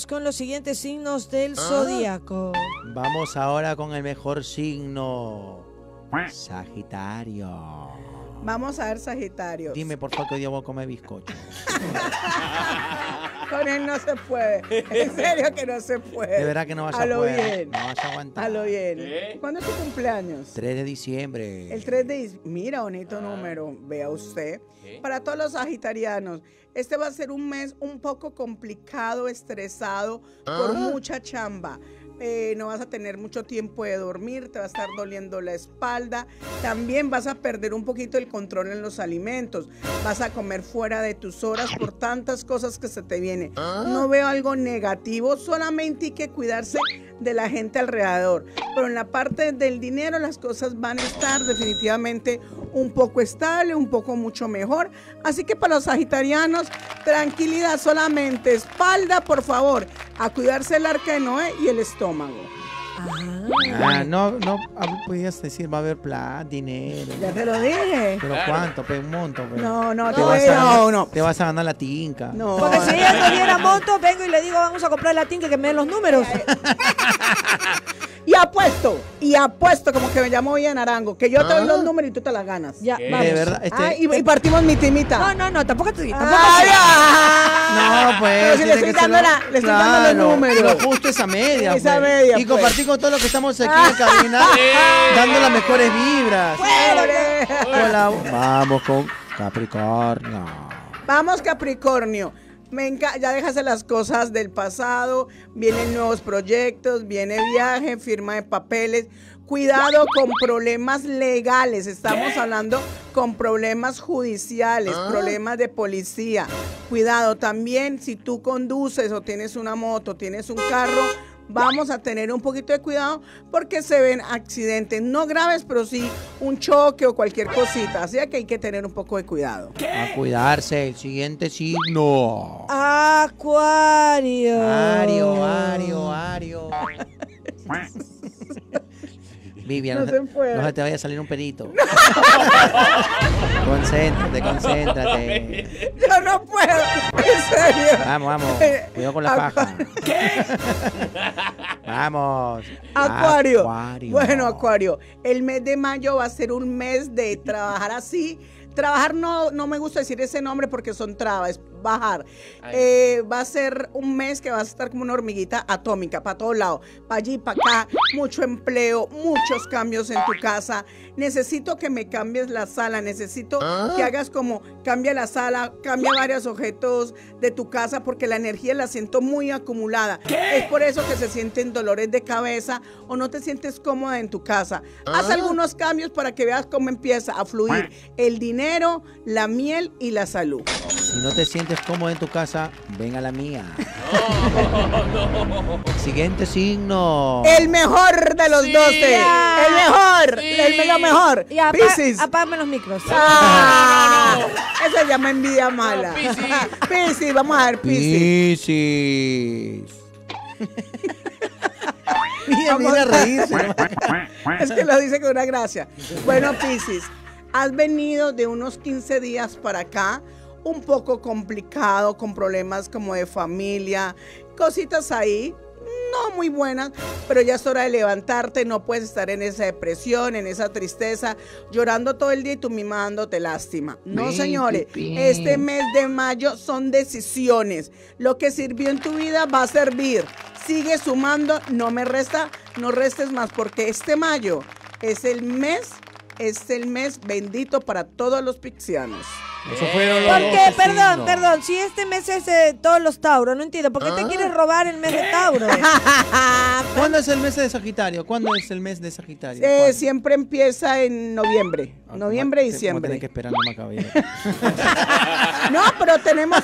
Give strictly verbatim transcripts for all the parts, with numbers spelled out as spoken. Vamos con los siguientes signos del ah. zodíaco. Vamos ahora con el mejor signo, Sagitario. Vamos a ver Sagitario. Dime por favor que yo voy a comer bizcocho. Con él no se puede. En serio que no se puede. De verdad que no vas a, a poder. Bien. No vas a aguantar. A lo bien. ¿Eh? ¿Cuándo es tu cumpleaños? tres de diciembre. El tres de diciembre. Mira, bonito ah. número. Vea usted. ¿Eh? Para todos los sagitarianos, este va a ser un mes un poco complicado, estresado, ah. por mucha chamba. Eh, no vas a tener mucho tiempo de dormir, te va a estar doliendo la espalda, también vas a perder un poquito el control en los alimentos, vas a comer fuera de tus horas por tantas cosas que se te vienen. ¿Ah? No veo algo negativo, solamente hay que cuidarse de la gente alrededor, pero en la parte del dinero las cosas van a estar definitivamente un poco estable, un poco mucho mejor, así que para los sagitarianos, tranquilidad solamente, espalda por favor, a cuidarse el arca de Noé y el estómago. Ah, no, no podías decir va a haber plata, dinero. Ya te lo dije. Pero cuánto, pues un monto. Pero no, no, te no, vas a ganar, no, no. Te vas a ganar la tinca. No. Porque si ella no diera monto, vengo y le digo vamos a comprar la tinca que me den los números. Y apuesto, y apuesto como que me llamó Bibian Arango, que yo te doy ah. los números y tú te las ganas. Ya, vamos. De verdad, este... ah, y, y partimos mi timita. No, no, no, tampoco te tampoco ah, te... No, pues. Pero si le estoy dando, lo... la, le claro, estoy dando los números. Pero justo esa media. Esa pues. media. Y pues. compartir con todos los que estamos aquí en la cabina, dando las mejores vibras. Hola. Vamos con Capricornio. Vamos, Capricornio. Me encanta, ya déjase las cosas del pasado, vienen nuevos proyectos, viene viaje, firma de papeles. Cuidado con problemas legales, estamos hablando con problemas judiciales, ah. problemas de policía. Cuidado también si tú conduces o tienes una moto, tienes un carro, vamos a tener un poquito de cuidado porque se ven accidentes, no graves, pero sí un choque o cualquier cosita. Así que hay que tener un poco de cuidado. ¿Qué? A cuidarse, el siguiente signo. Acuario. Ario, Ario, Ario. Bibian, no, no, se, se no se te vaya a salir un perito. No. Concéntrate, concéntrate. Yo no puedo, en serio. Vamos, vamos. Cuidado con la paja. ¿Qué? Vamos. Acuario. Acuario. Bueno, Acuario, el mes de mayo va a ser un mes de trabajar así. Trabajar no, no me gusta decir ese nombre porque son trabas, bajar. Eh, va a ser un mes que vas a estar como una hormiguita atómica, para todos lados, para allí, para acá, mucho empleo, muchos cambios en tu casa. Necesito que me cambies la sala, necesito ¿Ah? que hagas como, cambia la sala, cambia varios objetos de tu casa porque la energía la siento muy acumulada. ¿Qué? Es por eso que se sienten dolores de cabeza o no te sientes cómoda en tu casa. ¿Ah? Haz algunos cambios para que veas cómo empieza a fluir el dinero, la miel y la salud. Si no te sientes cómodo en tu casa, ven a la mía. No, no. Siguiente signo. El mejor de los doce. Sí. El mejor. Sí. El mega mejor. Y apá, Piscis. Apágame los micros. Ah, no, no, no. Eso se llama envidia mala. No, Piscis. Piscis, vamos a ver Piscis. Piscis. Mira, mira, reírse. Es que lo dice con una gracia. Bueno, Piscis, has venido de unos quince días para acá. Un poco complicado, con problemas como de familia, cositas ahí, no muy buenas, pero ya es hora de levantarte, no puedes estar en esa depresión, en esa tristeza, llorando todo el día y tú misma dándote lástima. No, bien, señores, bien. Este mes de mayo son decisiones. Lo que sirvió en tu vida va a servir. Sigue sumando, no me resta, no restes más, porque este mayo es el mes, es el mes bendito para todos los pixianos. Eso fueron los Porque, perdón, signos. perdón, si este mes es eh, todos los Tauro, no entiendo, ¿por qué ¿Ah? te quieres robar el mes de Tauro? ¿Cuándo es el mes de Sagitario? ¿Cuándo es el mes de Sagitario? Eh, siempre empieza en noviembre, ah, noviembre y diciembre. Tengo que esperar, no me acabé. No, pero tenemos,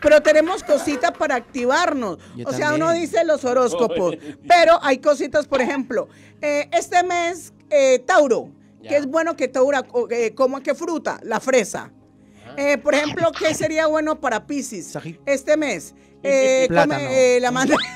pero tenemos cositas para activarnos. Yo o sea, también. Uno dice los horóscopos, pero hay cositas, por ejemplo, eh, este mes, eh, Tauro, ya. que es bueno que Tauro eh, coma qué fruta, la fresa. Eh, por ejemplo, ¿qué sería bueno para Piscis este mes? Eh, come, eh, la mandarina.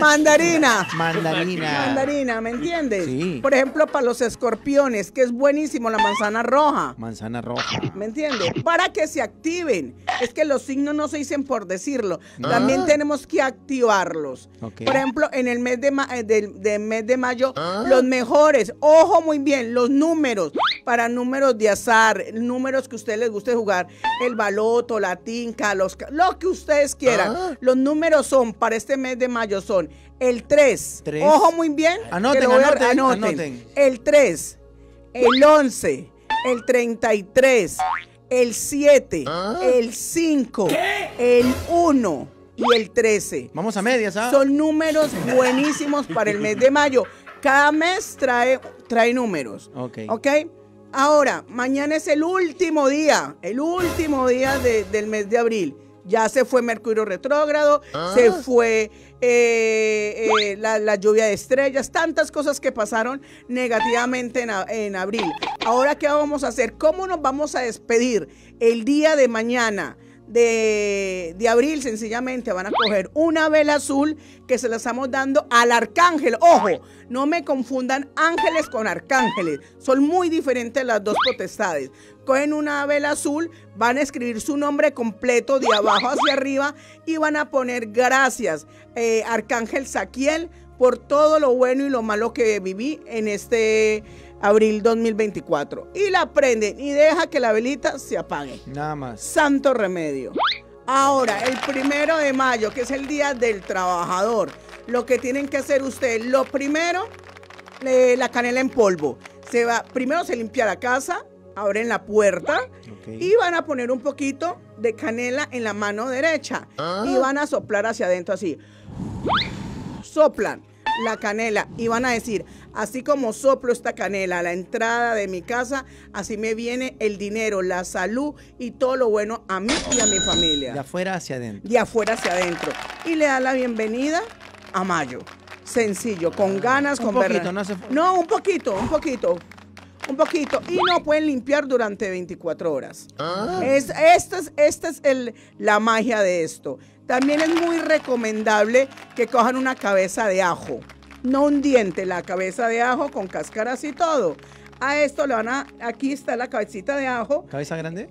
Mandarina. Mandarina. Mandarina, ¿me entiendes? Sí. Por ejemplo, para los escorpiones, que es buenísimo la manzana roja. Manzana roja. ¿Me entiendes? Para que se activen. Es que los signos no se dicen por decirlo. No. También tenemos que activarlos. Okay. Por ejemplo, en el mes de, ma de, de, mes de mayo, ah. los mejores, ojo muy bien, los números, para números de azar, números que a ustedes les guste jugar, el baloto, la tinca, los, lo que ustedes quieran. Ah. Los números son, para este mes de mayo son el tres. tres. Ojo muy bien. Anoten, anoten, ver, anoten, anoten. El tres, el once, el treinta y tres, el siete, ah. el cinco, ¿qué? El uno y el trece. Vamos a medias, ¿ah? Son números buenísimos para el mes de mayo. Cada mes trae, trae números. Ok. Ok. Ahora, mañana es el último día, el último día de, del mes de abril. Ya se fue Mercurio retrógrado, ah. se fue eh, eh, la, la lluvia de estrellas, tantas cosas que pasaron negativamente en, en abril. Ahora, ¿qué vamos a hacer? ¿Cómo nos vamos a despedir el día de mañana de, de abril? Sencillamente van a coger una vela azul que se la estamos dando al arcángel. Ojo, no me confundan ángeles con arcángeles, son muy diferentes las dos potestades. Cogen una vela azul, van a escribir su nombre completo de abajo hacia arriba y van a poner gracias, eh, Arcángel Zaquiel, por todo lo bueno y lo malo que viví en este abril dos mil veinticuatro. Y la prenden y deja que la velita se apague. Nada más. Santo remedio. Ahora, el primero de mayo, que es el Día del Trabajador, lo que tienen que hacer ustedes, lo primero, eh, la canela en polvo. Se va, primero se limpia la casa, abren la puerta, okay, y van a poner un poquito de canela en la mano derecha, ah. y van a soplar hacia adentro así. Soplan la canela y van a decir, así como soplo esta canela a la entrada de mi casa, así me viene el dinero, la salud y todo lo bueno a mí y a mi familia. De afuera hacia adentro. De afuera hacia adentro. Y le da la bienvenida a mayo. Sencillo, con ganas, un con poquito, verdad. No, se... no, un poquito, un poquito. Un poquito. Y no pueden limpiar durante veinticuatro horas. Ah. Es, esta es, esta es el, la magia de esto. También es muy recomendable que cojan una cabeza de ajo. No un diente, la cabeza de ajo con cáscaras y todo. A esto le van a... Aquí está la cabecita de ajo. ¿Cabeza grande?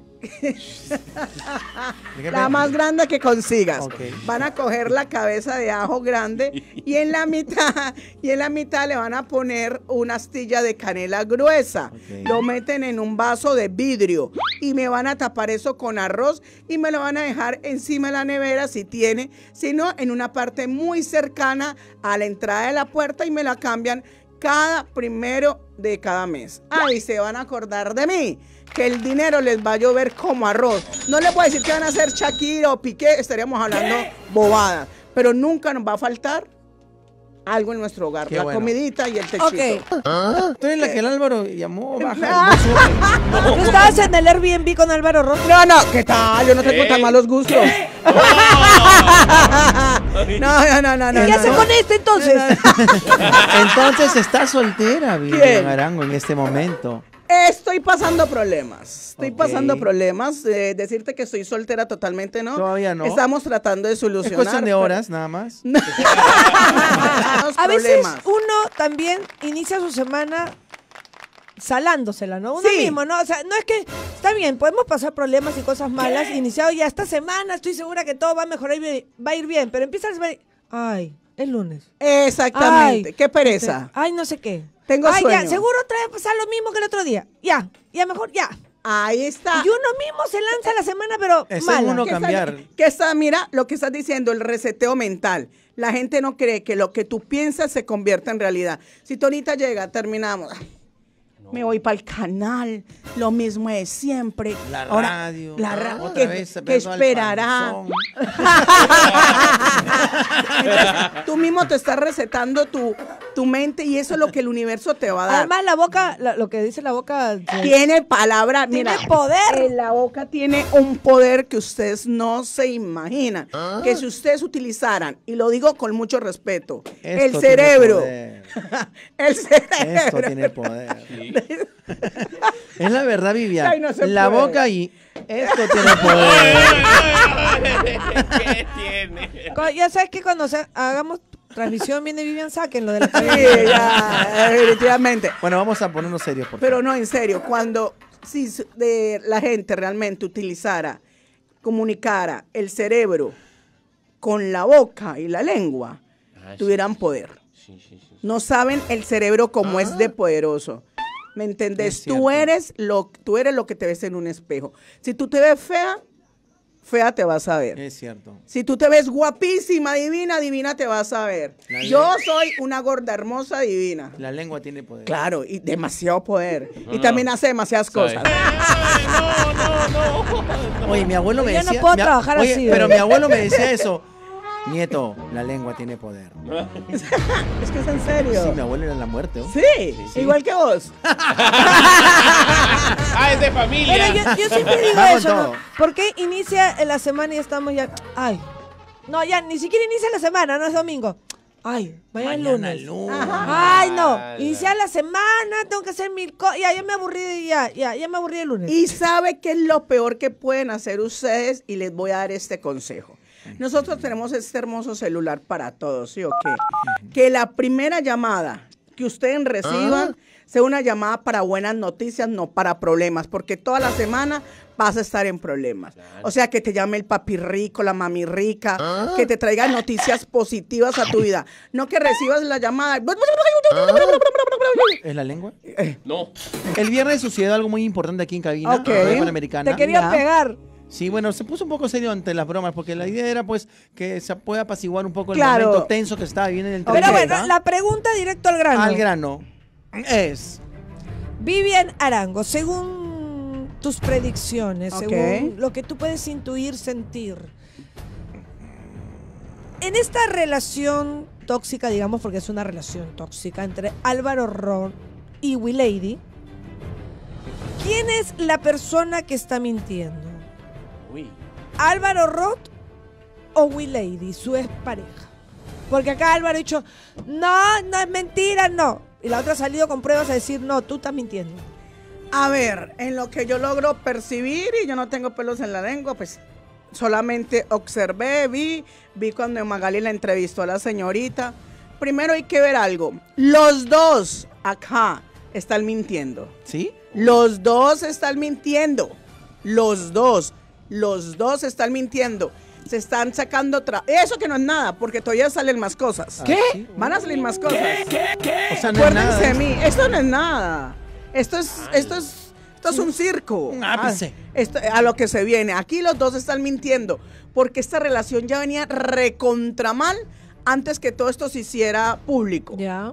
La más grande que consigas. Okay. Van a coger la cabeza de ajo grande y en la mitad, y en la mitad le van a poner una astilla de canela gruesa. Okay. Lo meten en un vaso de vidrio y me van a tapar eso con arroz y me lo van a dejar encima de la nevera si tiene, sino en una parte muy cercana a la entrada de la puerta y me la cambian cada primero de cada mes. Ahí se van a acordar de mí, que el dinero les va a llover como arroz. No les voy a decir que van a hacer Shakira o Piqué, estaríamos hablando bobadas, pero nunca nos va a faltar algo en nuestro hogar. Qué la bueno. comidita y el techito. Okay. ¿Ah? ¿Tú eres la que el Álvaro llamó? Baja, no. ¿Tú estabas en el Airbnb con Álvaro Roth? No, no, ¿qué tal? Yo no tengo tan malos gustos. Oh. No, no, no, no. ¿Y no, qué no, hace no? con esto entonces? No, no. Entonces está soltera, Bibian Arango, en este momento. Estoy pasando problemas, estoy okay. pasando problemas, eh, decirte que estoy soltera totalmente, ¿no? Todavía no. Estamos tratando de solucionar. Es cuestión de horas, pero... nada más. A veces uno también inicia su semana salándosela, ¿no? Uno sí. mismo, ¿no? O sea, no es que, está bien, podemos pasar problemas y cosas malas, ¿qué? Iniciado ya esta semana, estoy segura que todo va a mejorar y va a ir bien, pero empieza a ver, ay, es lunes. Exactamente, ay, qué pereza. Ay, no sé qué. Tengo Ay, sueño. ya, seguro otra vez pasar lo mismo que el otro día. Ya, ya mejor, ya. Ahí está. Y uno mismo se lanza la semana, pero es mala. uno cambiar. Está, que está, mira, lo que estás diciendo, el reseteo mental. La gente no cree que lo que tú piensas se convierta en realidad. Si Tonita llega, terminamos. No. Me voy para el canal, lo mismo es siempre. La Ahora, radio. La ra otra que, vez se que esperará. Entonces, tú mismo te estás recetando tu... tu mente y eso es lo que el universo te va a dar. Además la boca, la, lo que dice la boca... Tiene palabra, mira. Tiene poder. Eh, la boca tiene un poder que ustedes no se imaginan. Ah. Que si ustedes utilizaran, y lo digo con mucho respeto, esto el cerebro. Tiene poder. El cerebro. Esto tiene poder. Sí. Es la verdad, Bibian. Ay, no se la puede. boca y... Esto tiene poder. ¿Qué tiene? Ya sabes que cuando se, hagamos transmisión viene Bibian, sáquenlo de la televisión. Sí, ya, definitivamente. Bueno, vamos a ponernos serios, por favor. Pero no, en serio, cuando si de, la gente realmente utilizara, comunicara el cerebro con la boca y la lengua, ah, tuvieran sí, poder. Sí, sí, sí. No saben el cerebro como ah. es de poderoso. ¿Me entendés? Tú eres, lo, tú eres lo que te ves en un espejo. Si tú te ves fea, fea te vas a ver. Es cierto. Si tú te ves guapísima, divina, divina te vas a ver. Yo soy una gorda, hermosa, divina. La lengua tiene poder. Claro, y demasiado poder. No, y no. también hace demasiadas ¿Sabe? cosas. No, no, no, no. Oye, mi abuelo me Yo decía... Yo no puedo trabajar oye, así. ¿eh? Pero mi abuelo me decía eso. Nieto, la lengua tiene poder. Es que es en serio. Sí, mi abuelo era la muerte. ¿eh? Sí, sí, sí, igual que vos. Ah, es de familia. Pero yo, yo siempre digo Vamos eso, ¿no? ¿Por qué inicia la semana y estamos ya? Ay, no, ya ni siquiera inicia la semana, no es domingo. Ay, mañana lunes. lunes. Ay, no, inicia la semana, tengo que hacer mil cosas. Ya, ya me aburrí, ya, ya, ya me aburrí el lunes. Y sabe qué es lo peor que pueden hacer ustedes y les voy a dar este consejo. Nosotros tenemos este hermoso celular para todos, ¿sí o qué? Que la primera llamada que ustedes reciban ah. sea una llamada para buenas noticias, no para problemas, porque toda la semana vas a estar en problemas. O sea, que te llame el papi rico, la mami rica, ah. que te traigan noticias positivas a tu vida. No que recibas la llamada. Ah. ¿Es la lengua? Eh. No. El viernes sucedió algo muy importante aquí en cabina. Okay. Radio Panamericana. Te quería pegar. Sí, bueno, se puso un poco serio ante las bromas, porque la idea era pues que se pueda apaciguar un poco el claro. momento tenso que estaba viviendo en el tren. Pero bueno, ¿verdad? La pregunta directo al grano. Al grano es... Bibian Arango, según tus predicciones, okay. según lo que tú puedes intuir, sentir, en esta relación tóxica, digamos, porque es una relación tóxica entre Álvaro Roth y Willady, ¿quién es la persona que está mintiendo? ¿Álvaro Roth o Willady, su expareja? Porque acá Álvaro ha dicho, no, no es mentira, no. Y la otra ha salido con pruebas a decir, no, tú estás mintiendo. A ver, en lo que yo logro percibir, y yo no tengo pelos en la lengua, pues solamente observé, vi, vi cuando Magali la entrevistó a la señorita. Primero hay que ver algo. Los dos acá están mintiendo. ¿Sí? Los dos están mintiendo. Los dos. Los dos están mintiendo. Se están sacando tra... Eso que no es nada, porque todavía salen más cosas. ¿Qué? Van a salir más cosas. ¿Qué? ¿Qué? ¿Qué? O sea, no Acuérdense de mí. Esto no es nada. Esto es, esto es, esto es un circo. Un ápice. Ah, esto, a lo que se viene. Aquí los dos están mintiendo, porque esta relación ya venía recontra mal antes que todo esto se hiciera público. Ya.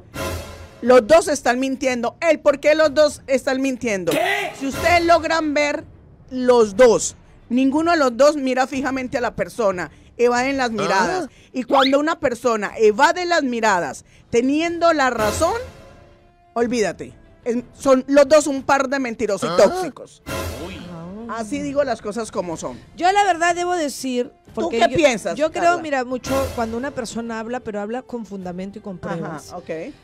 Los dos están mintiendo. El por qué los dos están mintiendo. ¿Qué? Si ustedes logran ver los dos... Ninguno de los dos mira fijamente a la persona, evaden las miradas. Ah. Y cuando una persona evade las miradas teniendo la razón, olvídate. Es, son los dos un par de mentirosos ah. y tóxicos. Uy. Así digo las cosas como son. Yo la verdad debo decir... Porque ¿Tú qué yo, piensas, Yo creo, Karla? mira, mucho cuando una persona habla, pero habla con fundamento y con pruebas. Ajá, okay.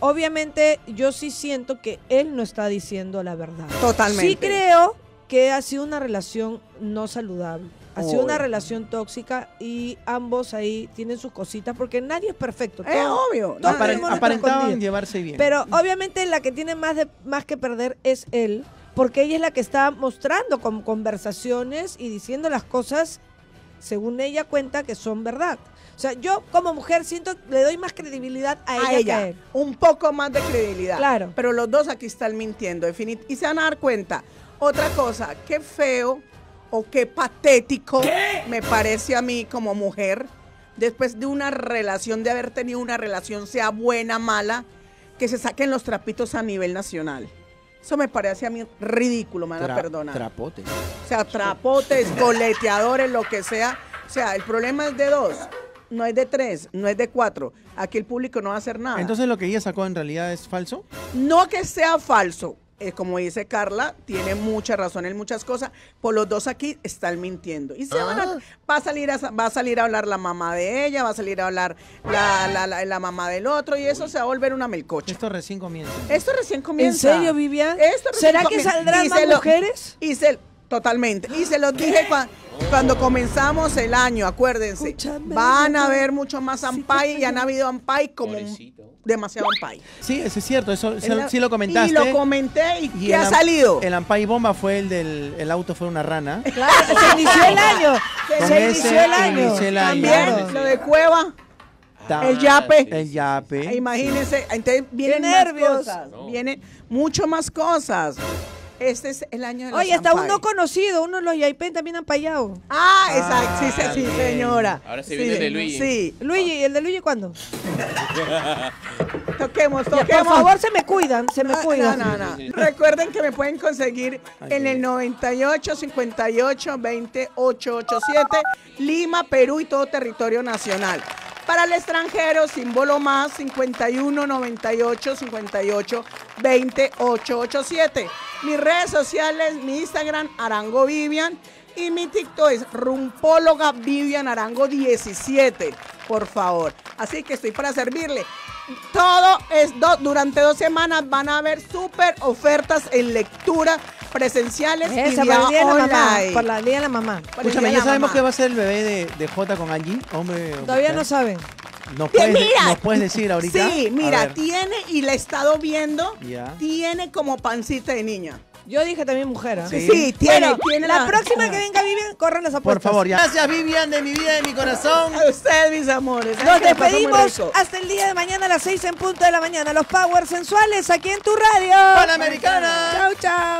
Obviamente yo sí siento que él no está diciendo la verdad. Totalmente. Sí creo... que ha sido una relación no saludable, ha sido obvio. una relación tóxica y ambos ahí tienen sus cositas porque nadie es perfecto. Es eh, obvio. Todos Apare aparentaban llevarse bien. Pero obviamente la que tiene más, de, más que perder es él, porque ella es la que está mostrando con conversaciones y diciendo las cosas según ella cuenta que son verdad. O sea, yo como mujer siento, le doy más credibilidad a, a ella, ella que a él. Un poco más de credibilidad. Claro. Pero los dos aquí están mintiendo, definitivamente. Y se van a dar cuenta. Otra cosa, qué feo o qué patético ¿Qué? me parece a mí como mujer, después de una relación, de haber tenido una relación, sea buena, mala, que se saquen los trapitos a nivel nacional. Eso me parece a mí ridículo, me van Tra a perdonar. Trapotes. O sea, trapotes, goleteadores, lo que sea. O sea, el problema es de dos. No es de tres, no es de cuatro. Aquí el público no va a hacer nada. Entonces, ¿lo que ella sacó en realidad es falso? No que sea falso. Como dice Karla, tiene mucha razón en muchas cosas, por los dos aquí están mintiendo. Y se ah. van a, va, a salir a, va a salir a hablar la mamá de ella, va a salir a hablar la, la, la, la mamá del otro, y eso Uy. se va a volver una melcocha. Esto recién comienza. Esto recién comienza. ¿En serio, Bibian? Esto ¿Será comienza. que saldrán y más lo, mujeres? Y se, Totalmente. Y se los ¿Qué? dije cuando, cuando comenzamos el año, acuérdense. Escúchame, van a haber mucho más ampay sí, y han habido ampay como pobrecito. demasiado ampay. Sí, eso es cierto, eso el, se, sí lo comentaste. Y lo comenté y, y ¿qué ha salido? El ampay bomba fue el del el auto fue una rana. Claro, se inició el año. Se, se inició el año. Inició el año. También claro. lo de Cueva. El yape. El yape. Imagínense, entonces vienen nervios. Cosas, no. Vienen mucho más cosas. Este es el año de los Oye, hasta uno conocido, uno de los Yaipen también han payado. Ah, ah exacto, sí, sí, señora. Ahora se sí, viene el de Luigi. Sí. Luigi, ¿y el de Luigi cuándo? Toquemos, toquemos. Ya, por favor, se me cuidan, se me no, cuidan. No, no, no. Recuerden que me pueden conseguir Ay, en el noventa y ocho, cincuenta y ocho, veinte, ochocientos ochenta y siete, Lima, Perú y todo territorio nacional. Para el extranjero, símbolo más, cincuenta y uno, noventa y ocho, cincuenta y ocho, veinte, ochocientos ochenta y siete. Mis redes sociales, mi Instagram, Arango Bibian, y mi TikTok es rumpóloga Bibian Arango diecisiete, por favor. Así que estoy para servirle. Todo es, do, durante dos semanas van a haber súper ofertas en lectura presenciales Esa, y vía online. La mamá, por la día de la mamá. Escúchame, ya sabemos qué va a ser el bebé de, de Jota con Angie. Hombre, Todavía mujer. no saben. Nos puedes, mira, nos puedes decir ahorita. Sí, mira, tiene, y la he estado viendo, yeah. tiene como pancita de niña. Yo dije también mujer, ¿eh? Sí, sí tiene, bueno, tiene. La, la próxima la... que venga Bibian, corran las apuestas. Por favor, ya. Gracias, Bibian, de mi vida, de mi corazón. A ustedes, mis amores. Nos despedimos hasta el día de mañana a las seis en punto de la mañana. Los Power Sensuales aquí en tu radio Panamericana. Chau, chau.